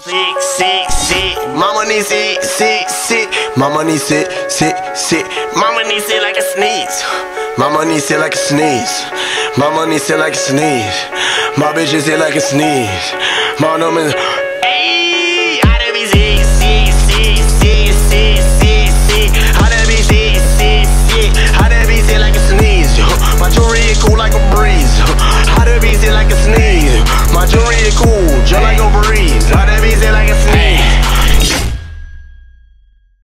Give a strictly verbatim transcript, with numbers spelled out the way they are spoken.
Sick, sick, sick. Mama needs sick, sick, sick. Mama needs sick, sick, sick. Mama needs it like a sneeze. Mama needs it like a sneeze. Mama needs it like a sneeze. My bitch is it like a sneeze. My name is.